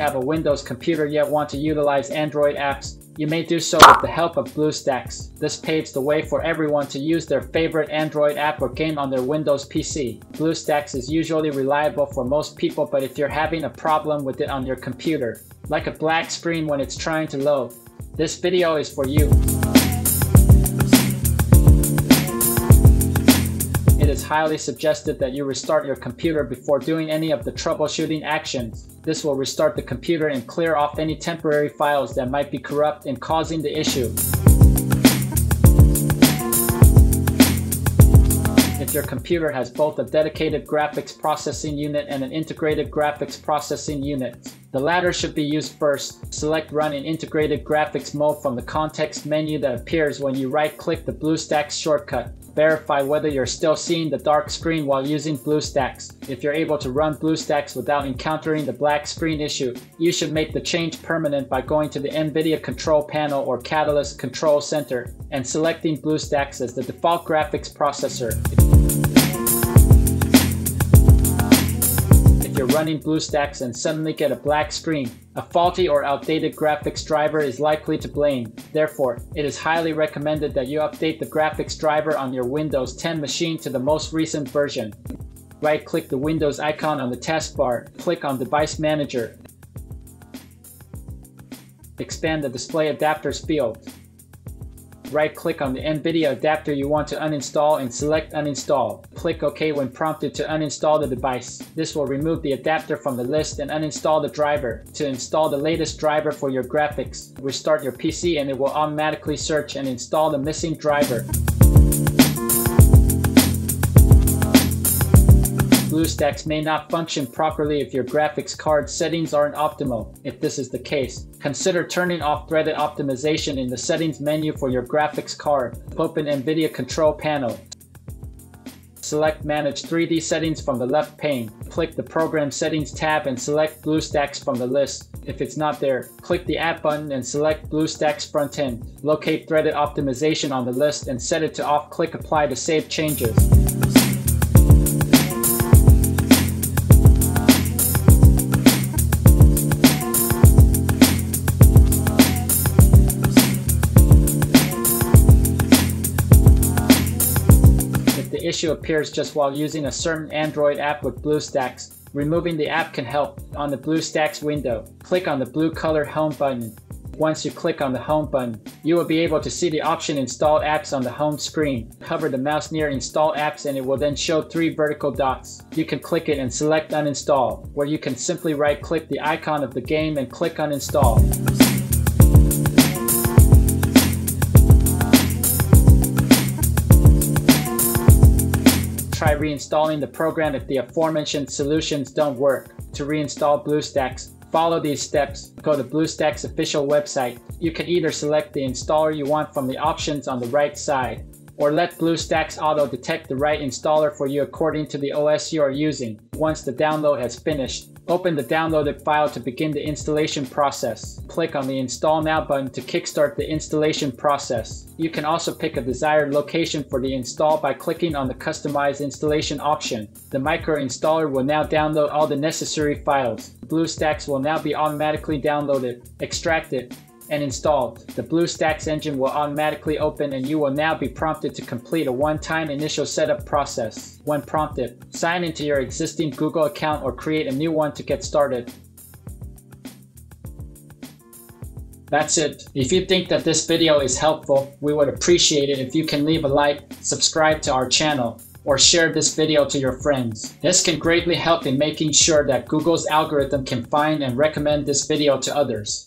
you have a Windows computer yet want to utilize Android apps, you may do so with the help of BlueStacks. This paves the way for everyone to use their favorite Android app or game on their Windows PC. BlueStacks is usually reliable for most people, but if you're having a problem with it on your computer, like a black screen when it's trying to load, this video is for you. It is highly suggested that you restart your computer before doing any of the troubleshooting actions. This will restart the computer and clear off any temporary files that might be corrupt and causing the issue. If your computer has both a dedicated graphics processing unit and an integrated graphics processing unit, the latter should be used first. Select Run in Integrated Graphics Mode from the context menu that appears when you right-click the BlueStacks shortcut. Verify whether you're still seeing the dark screen while using BlueStacks. If you're able to run BlueStacks without encountering the black screen issue, you should make the change permanent by going to the NVIDIA Control Panel or Catalyst Control Center and selecting BlueStacks as the default graphics processor. If you're running BlueStacks and suddenly get a black screen, a faulty or outdated graphics driver is likely to blame. Therefore, it is highly recommended that you update the graphics driver on your Windows 10 machine to the most recent version. Right-click the Windows icon on the taskbar, click on Device Manager. Expand the Display Adapters field. Right-click on the NVIDIA adapter you want to uninstall and select Uninstall. Click OK when prompted to uninstall the device. This will remove the adapter from the list and uninstall the driver. To install the latest driver for your graphics, restart your PC and it will automatically search and install the missing driver. BlueStacks may not function properly if your graphics card settings aren't optimal. If this is the case, consider turning off threaded optimization in the settings menu for your graphics card. Open NVIDIA Control Panel. Select Manage 3D Settings from the left pane. Click the Program Settings tab and select BlueStacks from the list. If it's not there, click the App button and select BlueStacks Front End. Locate threaded optimization on the list and set it to off. Click Apply to save changes. The issue appears just while using a certain Android app with BlueStacks. Removing the app can help. On the BlueStacks window, click on the blue colored Home button. Once you click on the Home button, you will be able to see the option Installed Apps on the home screen. Hover the mouse near Install Apps and it will then show three vertical dots. You can click it and select Uninstall, where you can simply right-click the icon of the game and click Uninstall. Try reinstalling the program if the aforementioned solutions don't work. To reinstall BlueStacks, follow these steps. Go to BlueStacks' official website. You can either select the installer you want from the options on the right side, or let BlueStacks auto-detect the right installer for you according to the OS you are using. Once the download has finished, open the downloaded file to begin the installation process. Click on the Install Now button to kickstart the installation process. You can also pick a desired location for the install by clicking on the Customize Installation option. The micro-installer will now download all the necessary files. BlueStacks will now be automatically downloaded, extracted, and installed. The BlueStacks engine will automatically open and you will now be prompted to complete a one-time initial setup process. When prompted, sign into your existing Google account or create a new one to get started. That's it. If you think that this video is helpful, we would appreciate it if you can leave a like, subscribe to our channel, or share this video to your friends. This can greatly help in making sure that Google's algorithm can find and recommend this video to others.